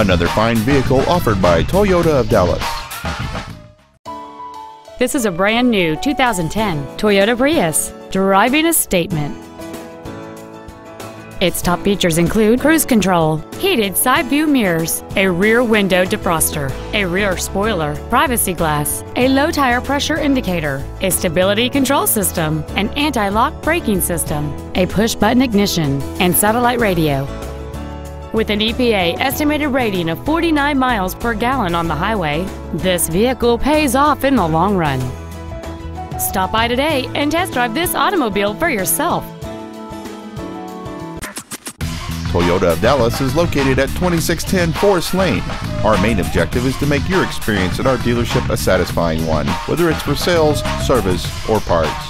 Another fine vehicle offered by Toyota of Dallas. This is a brand new 2010 Toyota Prius, driving a statement. Its top features include cruise control, heated side view mirrors, a rear window defroster, a rear spoiler, privacy glass, a low tire pressure indicator, a stability control system, an anti-lock braking system, a push-button ignition, and satellite radio. With an EPA estimated rating of 49 miles per gallon on the highway, this vehicle pays off in the long run. Stop by today and test drive this automobile for yourself. Toyota of Dallas is located at 2610 Forest Lane. Our main objective is to make your experience at our dealership a satisfying one, whether it's for sales, service, or parts.